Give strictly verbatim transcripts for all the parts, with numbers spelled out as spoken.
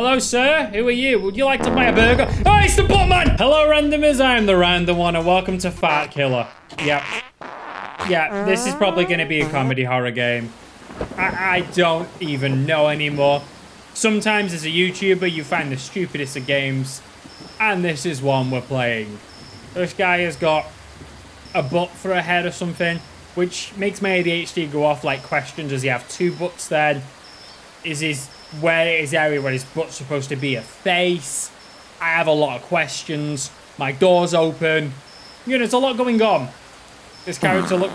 Hello, sir. Who are you? Would you like to buy a burger? Oh, it's the Buttman! Hello, randomers. I am the random one, and welcome to Fart Killer. Yep. Yeah, this is probably going to be a comedy horror game. I, I don't even know anymore. Sometimes as a YouTuber, you find the stupidest of games, and this is one we're playing. This guy has got a butt for a head or something, which makes my A D H D go off like questions. Does he have two butts then? Is his... Where is the area where his butt's supposed to be a face? I have a lot of questions. My door's open. You know, there's a lot going on. This character look...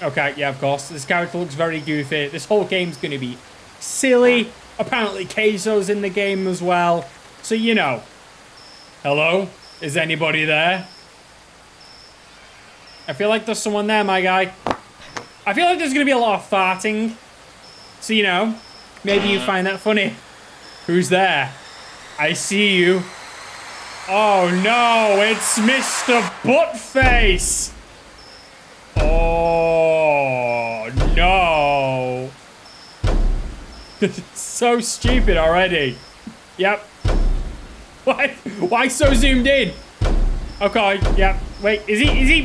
Okay, yeah, of course. This character looks very goofy. This whole game's going to be silly. Apparently, Queso's in the game as well. So, you know. Hello? Is anybody there? I feel like there's someone there, my guy. I feel like there's going to be a lot of farting. So, you know. Maybe you find that funny. Who's there? I see you. Oh no, it's Mister Buttface! Oh no. This is so stupid already. Yep. Why why so zoomed in? Okay, yep. Wait, is he is he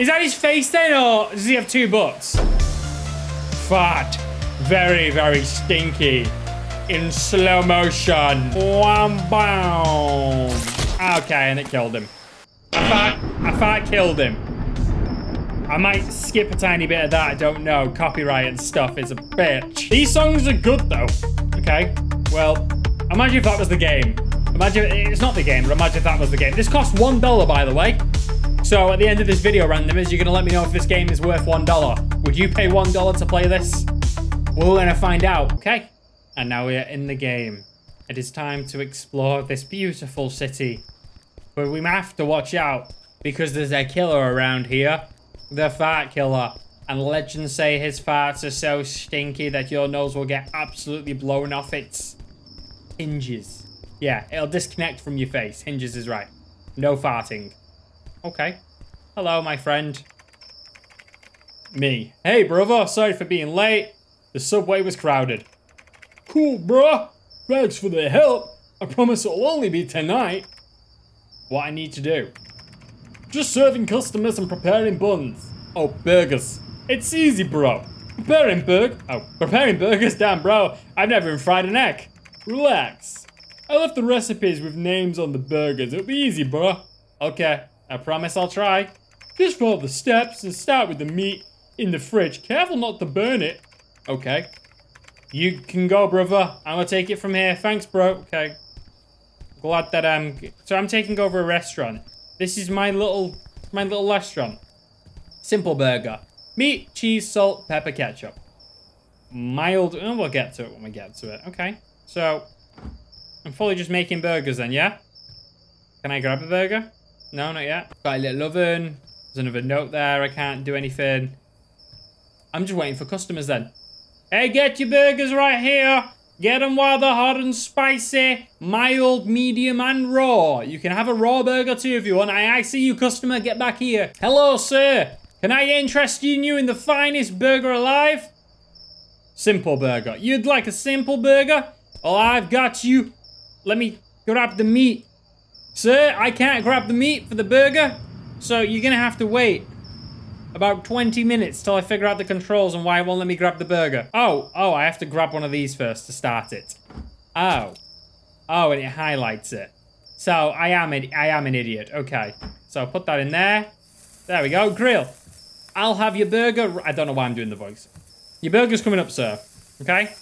is that his face then, or does he have two butts? Fart. Very, very stinky. In slow motion. Wham, bam. Okay, and it killed him. I fart, I fart killed him. I might skip a tiny bit of that, I don't know. Copyright and stuff is a bitch. These songs are good though. Okay, well, imagine if that was the game. Imagine, it's not the game, but imagine if that was the game. This costs one dollar, by the way. So at the end of this video, randomers, you're gonna let me know if this game is worth one dollar. Would you pay one dollar to play this? We're gonna find out. Okay, and now we are in the game. It is time to explore this beautiful city. But we have to watch out because there's a killer around here. The Fart Killer. And legends say his farts are so stinky that your nose will get absolutely blown off its hinges. Yeah, it'll disconnect from your face. Hinges is right. No farting. Okay. Hello, my friend. Me. Hey, brother. Sorry for being late. The subway was crowded. Cool, bruh. Thanks for the help. I promise it'll only be tonight. What I need to do? Just serving customers and preparing buns. Oh, burgers. It's easy, bro. Preparing burg- Oh, preparing burgers? Damn, bro. I've never even fried an egg. Relax. I left the recipes with names on the burgers. It'll be easy, bro. Okay, I promise I'll try. Just follow the steps and start with the meat in the fridge. Careful not to burn it. Okay. You can go, brother. I'm gonna take it from here. Thanks, bro. Okay. Glad that I'm... So I'm taking over a restaurant. This is my little... My little restaurant. Simple burger. Meat, cheese, salt, pepper, ketchup. Mild... Oh, we'll get to it when we get to it. Okay. So... I'm fully just making burgers then, yeah? Can I grab a burger? No, not yet. Got a little oven. There's another note there. I can't do anything. I'm just waiting for customers then. Hey, get your burgers right here. Get them while they're hot and spicy, mild, medium, and raw. You can have a raw burger too if you want. I, I see you, customer. Get back here. Hello, sir. Can I interest you in the finest burger alive? Simple burger. You'd like a simple burger? Well, I've got you. Let me grab the meat. Sir, I can't grab the meat for the burger, so you're gonna have to wait. About twenty minutes till I figure out the controls and why it won't let me grab the burger. Oh, oh, I have to grab one of these first to start it. Oh. Oh, and it highlights it. So, I am an, I am an idiot. Okay. So, put that in there. There we go. Grill. I'll have your burger... I don't know why I'm doing the voice. Your burger's coming up, sir. Okay?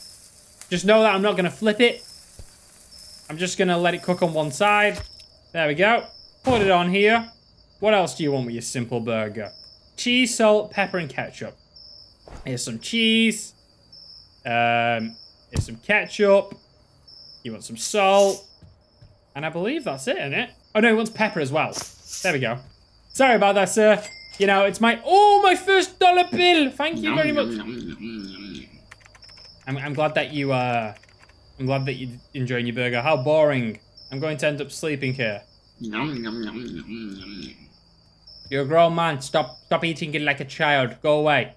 Just know that I'm not going to flip it. I'm just going to let it cook on one side. There we go. Put it on here. What else do you want with your simple burger? Cheese, salt, pepper, and ketchup. Here's some cheese. Um, here's some ketchup. You want some salt. And I believe that's it, isn't it? Oh, no, he wants pepper as well. There we go. Sorry about that, sir. You know, it's my... Oh, my first dollar bill! Thank you very much. I'm, I'm glad that you... Uh, I'm glad that you're enjoying your burger. How boring. I'm going to end up sleeping here. You're a grown man. Stop, stop eating it like a child. Go away.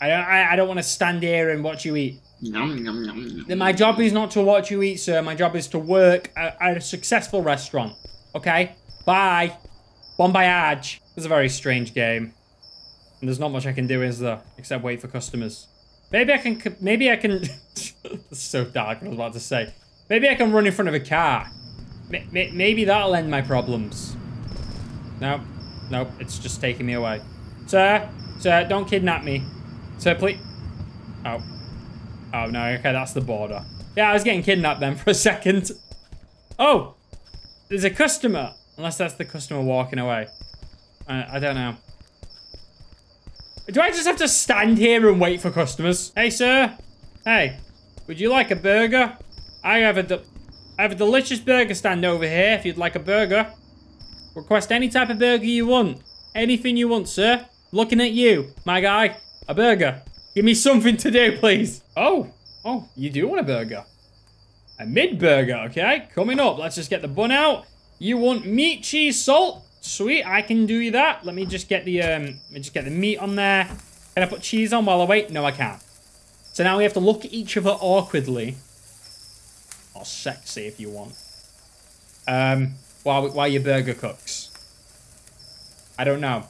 I don't, I, I don't want to stand here and watch you eat. Nom, nom, nom, nom. My job is not to watch you eat, sir. My job is to work at, at a successful restaurant. Okay? Bye. Bon voyage. This is a very strange game. And there's not much I can do, is there? Except wait for customers. Maybe I can... Maybe I can... That's so dark, what I was about to say. Maybe I can run in front of a car. M maybe that'll end my problems. No. Nope, it's just taking me away. Sir, sir, don't kidnap me. Sir, please... Oh. Oh, no, okay, that's the border. Yeah, I was getting kidnapped then for a second. Oh! There's a customer. Unless that's the customer walking away. Uh, I don't know. Do I just have to stand here and wait for customers? Hey, sir. Hey, would you like a burger? I have a, I have a delicious burger stand over here if you'd like a burger. Request any type of burger you want. Anything you want, sir. Looking at you, my guy. A burger. Give me something to do, please. Oh, oh, you do want a burger. A mid-burger, okay. Coming up, let's just get the bun out. You want meat, cheese, salt? Sweet, I can do you that. Let me just get the um, let me just get the meat on there. Can I put cheese on while I wait? No, I can't. So now we have to look at each other awkwardly, or sexy if you want. Um, while while your burger cooks. I don't know.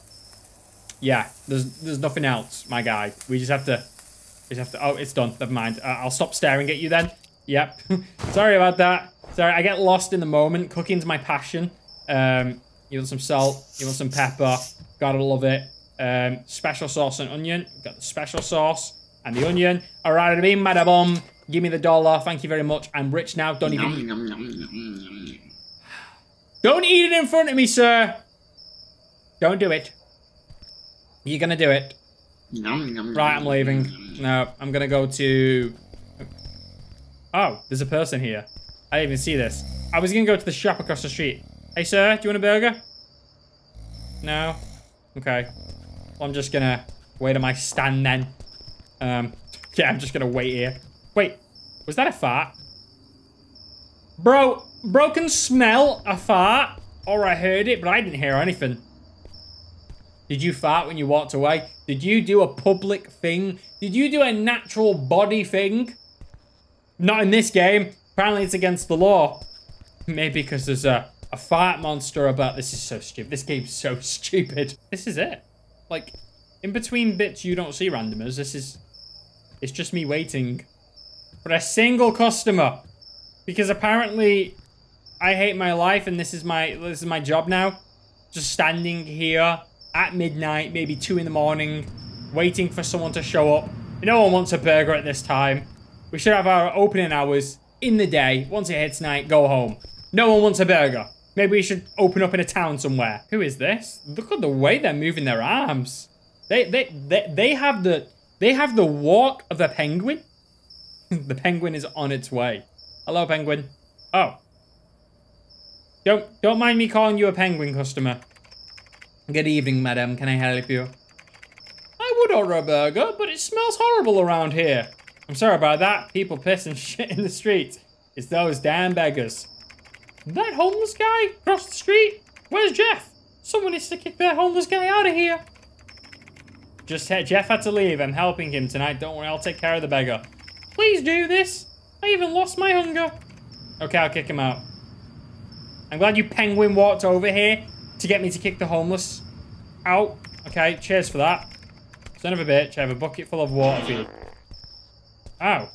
Yeah, there's there's nothing else, my guy. We just have to, we just have to. Oh, it's done. Never mind. Uh, I'll stop staring at you then. Yep. Sorry about that. Sorry, I get lost in the moment. Cooking's my passion. Um. You want some salt, you want some pepper, gotta love it. Um, special sauce and onion, we've got the special sauce and the onion. All right, I mean, madam, give me the dollar, thank you very much. I'm rich now, don't even... Nom, nom, nom, nom, nom. Don't eat it in front of me, sir. Don't do it. You're gonna do it. Nom, nom, right, I'm leaving. Nom, nom. No, I'm gonna go to... Oh, there's a person here. I didn't even see this. I was gonna go to the shop across the street. Hey, sir, do you want a burger? No? Okay. Well, I'm just gonna wait on my stand then. Um, yeah, I'm just gonna wait here. Wait, was that a fart? Bro, bro can smell a fart. Or I heard it, but I didn't hear anything. Did you fart when you walked away? Did you do a public thing? Did you do a natural body thing? Not in this game. Apparently it's against the law. Maybe because there's a... A fart monster about this is so stupid. This game's so stupid. This is it. Like, in between bits you don't see randomers. This is... It's just me waiting for a single customer. Because apparently I hate my life and this is my this is my job now. Just standing here at midnight, maybe two in the morning, waiting for someone to show up. No one wants a burger at this time. We should have our opening hours in the day. Once it hits night, go home. No one wants a burger. Maybe we should open up in a town somewhere. Who is this? Look at the way they're moving their arms. They they they, they have the they have the walk of a penguin. The penguin is on its way. Hello, penguin. Oh. Don't don't mind me calling you a penguin, customer. Good evening, madam. Can I help you? I would order a burger, but it smells horrible around here. I'm sorry about that. People piss and shit in the street. It's those damn beggars. That homeless guy across the street? Where's Jeff? Someone needs to kick that homeless guy out of here. Just had Jeff had to leave. I'm helping him tonight. Don't worry, I'll take care of the beggar. Please do this. I even lost my hunger. Okay, I'll kick him out. I'm glad you penguin walked over here to get me to kick the homeless out. Okay, cheers for that. Son of a bitch, I have a bucket full of water for you. Oh.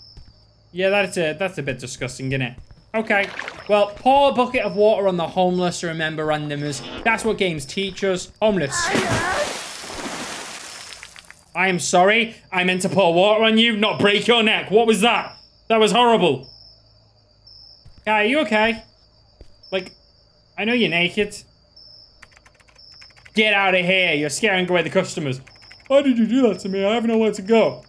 Yeah, that's a, that's a bit disgusting, isn't it? Okay, well, pour a bucket of water on the homeless to remember randomers. That's what games teach us. Homeless. I am sorry. I meant to pour water on you, not break your neck. What was that? That was horrible. Guy, are you okay? Like, I know you're naked. Get out of here. You're scaring away the customers. Why did you do that to me? I have nowhere to go.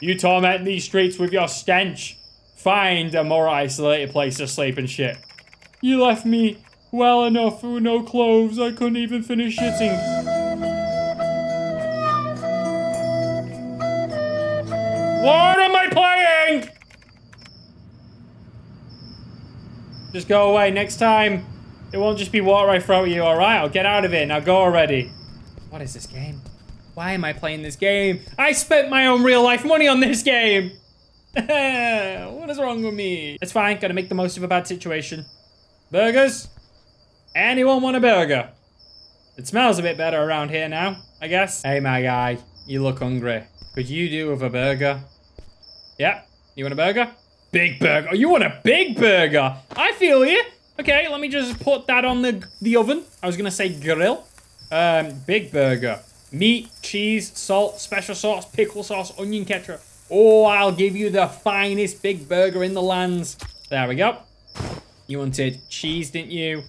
You torment these streets with your stench. Find a more isolated place to sleep and shit. You left me well enough with no clothes. I couldn't even finish shitting. What am I playing? Just go away. Next time, it won't just be water I throw at you. All right, I'll get out of here. Now go already. What is this game? Why am I playing this game? I spent my own real life money on this game. What is wrong with me? It's fine, gotta make the most of a bad situation. Burgers? Anyone want a burger? It smells a bit better around here now, I guess. Hey, my guy, you look hungry. Could you do with a burger? Yeah, you want a burger? Big burger. Oh, you want a big burger? I feel you. Okay, let me just put that on the, the oven. I was gonna say grill. Um, big burger. Meat, cheese, salt, special sauce, pickle sauce, onion ketchup. Oh, I'll give you the finest big burger in the lands. There we go. You wanted cheese, didn't you?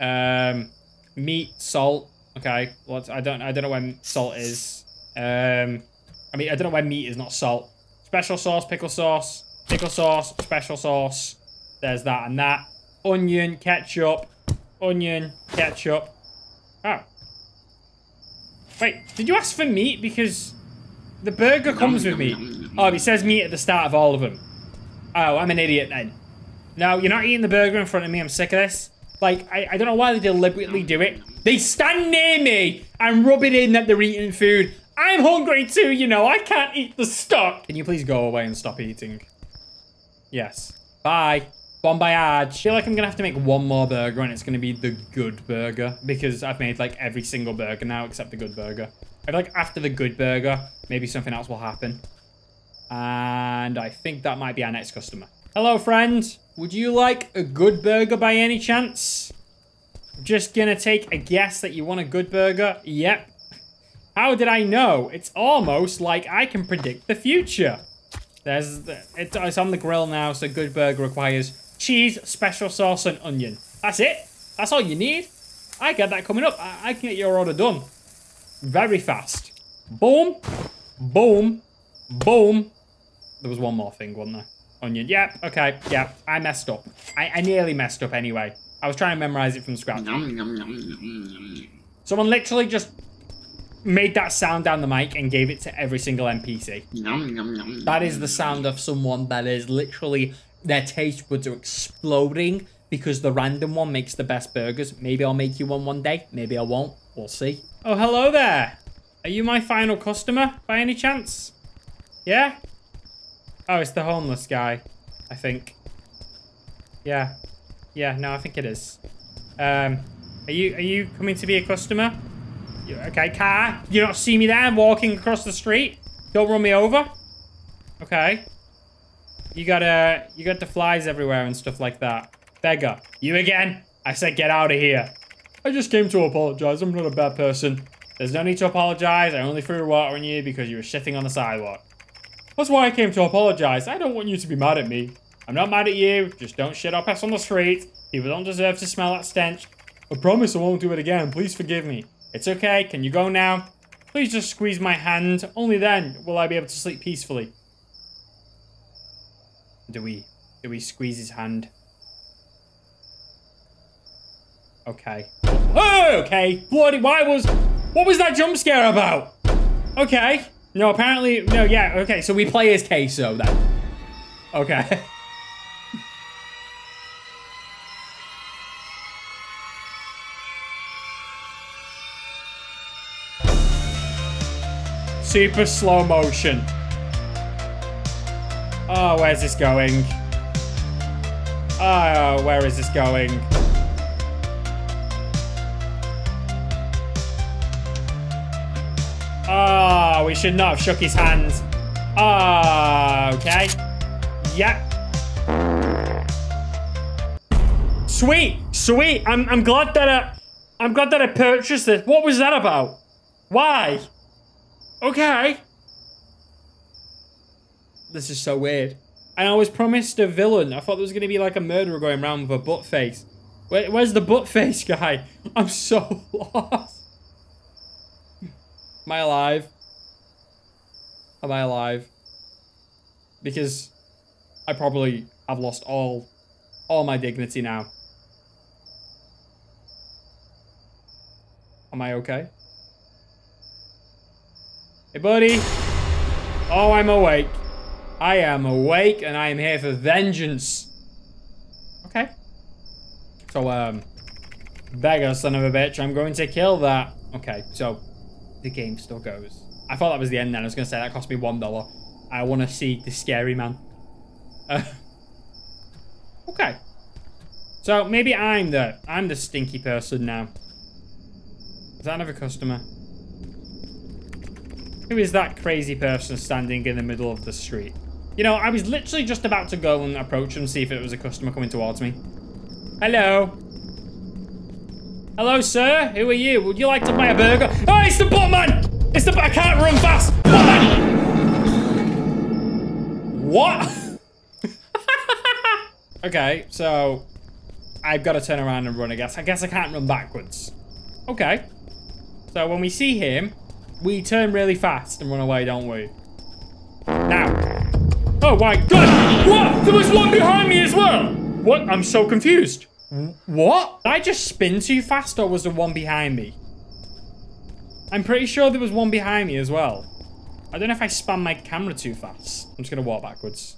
Um, meat, salt. Okay, well, I don't, I don't know where salt is. Um, I mean, I don't know where meat is, not salt. Special sauce, pickle sauce, pickle sauce, special sauce. There's that and that. Onion, ketchup, onion, ketchup. Oh. Wait, did you ask for meat? Because the burger comes with meat. Oh, it says meat at the start of all of them. Oh, I'm an idiot then. No, you're not eating the burger in front of me. I'm sick of this. Like, I, I don't know why they deliberately do it. They stand near me and rub it in that they're eating food. I'm hungry too, you know. I can't eat the stock. Can you please go away and stop eating? Yes. Bye. Bon voyage. I feel like I'm gonna have to make one more burger and it's gonna be the good burger because I've made like every single burger now except the good burger. I feel like after the good burger, maybe something else will happen. And I think that might be our next customer. Hello, friend. Would you like a good burger by any chance? I'm just gonna take a guess that you want a good burger. Yep. How did I know? It's almost like I can predict the future. There's, the, it, it's on the grill now, so good burger requires cheese, special sauce, and onion. That's it. That's all you need. I get that coming up. I, I can get your order done. Very fast. Boom. Boom. Boom. There was one more thing, wasn't there? Onion. Yep. Okay. Yep. I messed up. I, I nearly messed up anyway. I was trying to memorize it from scratch. Someone literally just made that sound down the mic and gave it to every single N P C. That is the sound of someone that is literally... their taste buds are exploding because the random one makes the best burgers. Maybe I'll make you one one day. Maybe I won't. We'll see. Oh, hello there. Are you my final customer by any chance? Yeah? Oh, it's the homeless guy, I think. Yeah. Yeah, no, I think it is. Um, are you, are you coming to be a customer? You, okay, car. You don't see me there. I'm walking across the street. Don't run me over. Okay. You got, uh, you got the flies everywhere and stuff like that. Beggar. You again? I said get out of here. I just came to apologize. I'm not a bad person. There's no need to apologize. I only threw water on you because you were shitting on the sidewalk. That's why I came to apologize. I don't want you to be mad at me. I'm not mad at you. Just don't shit or piss on the street. People don't deserve to smell that stench. I promise I won't do it again. Please forgive me. It's okay. Can you go now? Please just squeeze my hand. Only then will I be able to sleep peacefully. Do we, do we squeeze his hand? Okay. Oh, okay. Bloody, why was, what was that jump scare about? Okay. No, apparently, no, yeah, okay. So we play as queso then. Okay. Super slow motion. Oh, where's this going? Oh, where is this going? Oh, we should not have shook his hand. Oh, okay. Yep. Sweet, sweet. I'm, I'm glad that I, I'm glad that I purchased this. What was that about? Why? Okay. This is so weird. And I was promised a villain. I thought there was going to be like a murderer going around with a butt face. Where, where's the butt face guy? I'm so lost. Am I alive? Am I alive? Because I probably have lost all, all my dignity now. Am I okay? Hey, buddy. Oh, I'm awake. I am awake and I am here for vengeance. Okay. So, um, beggar son of a bitch, I'm going to kill that. Okay, so the game still goes. I thought that was the end then. I was going to say that cost me one dollar. I want to see the scary man. Uh, okay. So maybe I'm the I'm the stinky person now. Is that another customer? Who is that crazy person standing in the middle of the street? You know, I was literally just about to go and approach him, see if it was a customer coming towards me. Hello. Hello, sir. Who are you? Would you like to buy a burger? Oh, it's the buttman! It's the butt. I can't run fast. Buttman! What? Okay, so I've got to turn around and run, I guess. I guess I can't run backwards. Okay. So when we see him, we turn really fast and run away, don't we? Now. Oh, my God. What? There was one behind me as well. What? I'm so confused. What? Did I just spin too fast, or was there one behind me? I'm pretty sure there was one behind me as well. I don't know if I spun my camera too fast. I'm just gonna walk backwards.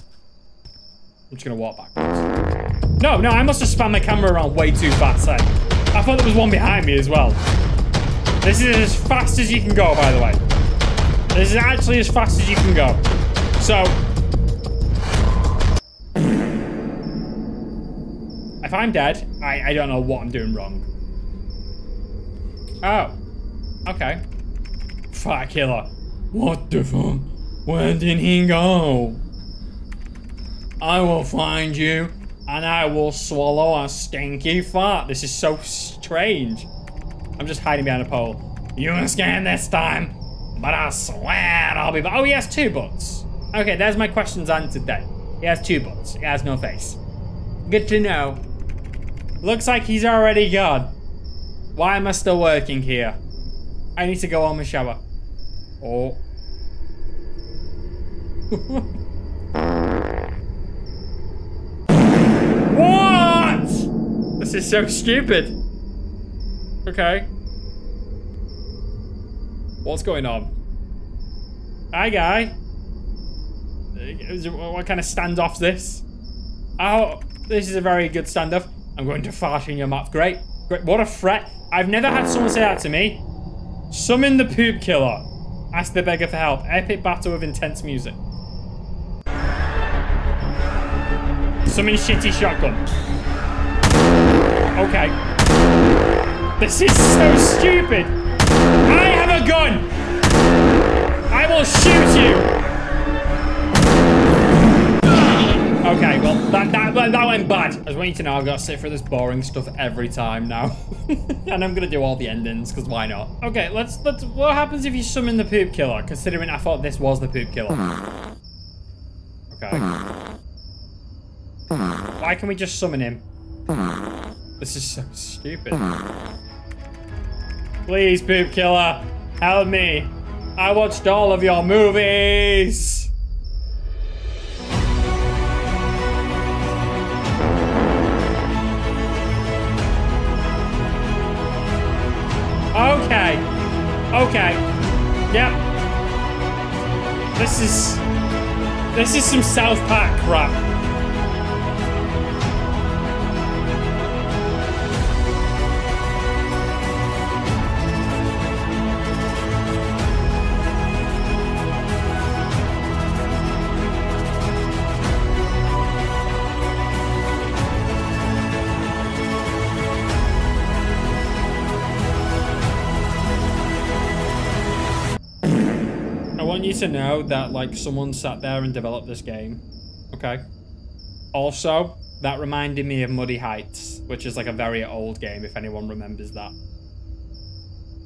I'm just gonna walk backwards. No, no, I must have spun my camera around way too fast then. I thought there was one behind me as well. This is as fast as you can go, by the way. This is actually as fast as you can go. So... if I'm dead, I, I don't know what I'm doing wrong. Oh. Okay. Fart Killer. What the fuck? Where did he go? I will find you, and I will swallow a stinky fart. This is so strange. I'm just hiding behind a pole. You were scared this time, but I swear I'll be back. Oh, he has two butts. Okay, there's my questions answered then. He has two butts. He has no face. Good to know. Looks like he's already gone. Why am I still working here? I need to go on my shower. Oh. What? This is so stupid. Okay. What's going on? Hi, guy. What kind of standoff's this? Oh, this is a very good standoff. I'm going to fart in your mouth. Great. Great. What a threat. I've never had someone say that to me. Summon the poop killer. Ask the beggar for help. Epic battle with intense music. Summon shitty shotgun. Okay. This is so stupid. I have a gun. I will shoot you. Okay, well, that, that, that went bad. I just want you to know I've got to sit through this boring stuff every time now. And I'm going to do all the endings, because why not? Okay, let's, let's... what happens if you summon the poop killer? Considering I thought this was the poop killer. Okay. Why can we just summon him? This is so stupid. Please, poop killer, help me. I watched all of your movies. Okay. Okay. Yep. This is... This is some South Park crap. You to know that like someone sat there and developed this game. Okay. Also, that reminded me of Muddy Heights, which is like a very old game if anyone remembers that.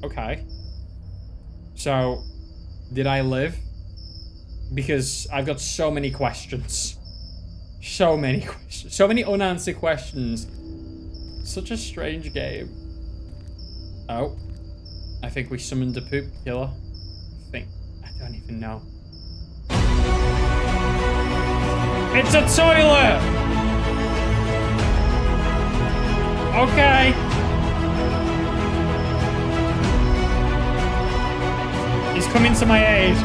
Okay. So, did I live? Because I've got so many questions. So many questions. So many unanswered questions. Such a strange game. Oh. I think we summoned a poop killer. I think. I don't even know. It's a toilet! Okay. He's coming to my aid.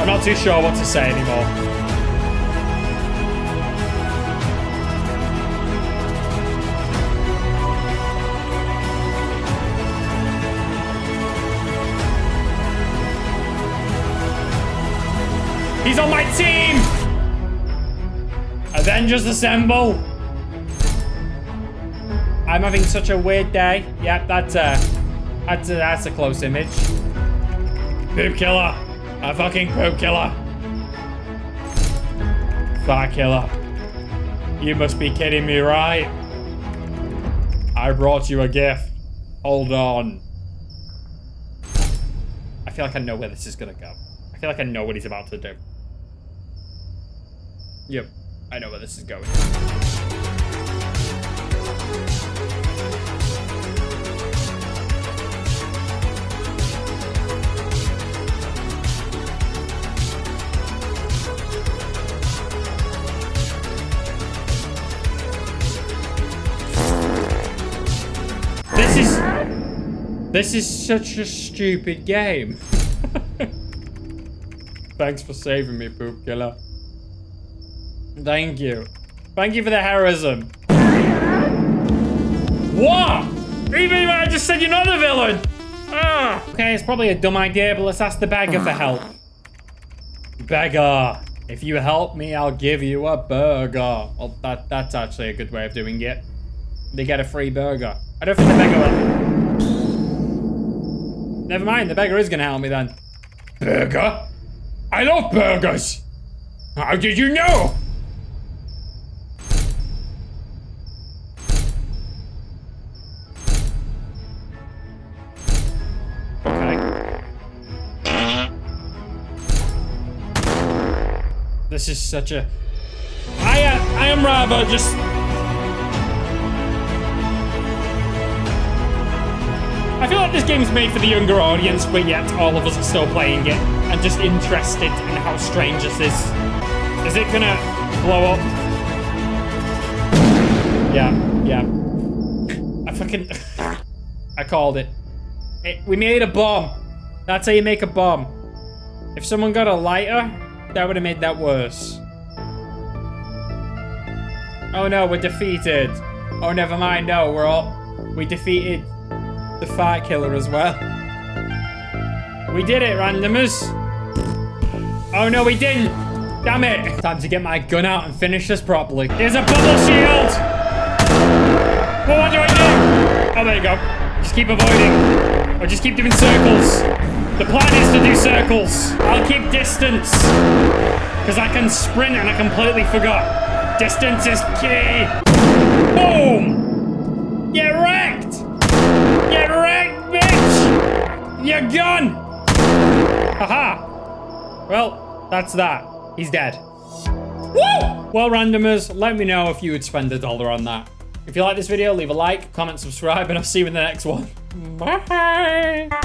I'm not too sure what to say anymore. He's on my team! Avengers assemble! I'm having such a weird day. Yep, that's a... That's a, that's a close image. Poop killer. A fucking poop killer. Fart killer. You must be kidding me, right? I brought you a gift. Hold on. I feel like I know where this is gonna go. I feel like I know what he's about to do. Yep, I know where this is going. This is such a stupid game. Thanks for saving me, poop killer. Thank you. Thank you for the heroism. What? Even when I just said you're not a villain. Ah. Okay, it's probably a dumb idea, but let's ask the beggar for help. Beggar, if you help me, I'll give you a burger. Well, that, that's actually a good way of doing it. They get a free burger. I don't think the beggar will. Never mind, the beggar is gonna help me then. Burger? I love burgers! How did you know? Okay. This is such a... I, uh, I am rather just... I feel like this game's made for the younger audience, but yet all of us are still playing it and just interested in how strange this is. Is it gonna blow up? Yeah, yeah. I fucking... I called it. it. We made a bomb. That's how you make a bomb. If someone got a lighter, that would have made that worse. Oh no, we're defeated. Oh, never mind. No, we're all... We defeated... the fart killer as well. We did it, randomers. Oh no, we didn't. Damn it. Time to get my gun out and finish this properly. There's a bubble shield. Well, what do I do? Oh, there you go. Just keep avoiding. Or just keep doing circles. The plan is to do circles. I'll keep distance. Because I can sprint and I completely forgot. Distance is key. Boom. Get wrecked. Get wrecked, bitch! Your gun! Haha. Well, that's that. He's dead. Woo! Well, randomers, let me know if you would spend a dollar on that. If you like this video, leave a like, comment, subscribe, and I'll see you in the next one. Bye!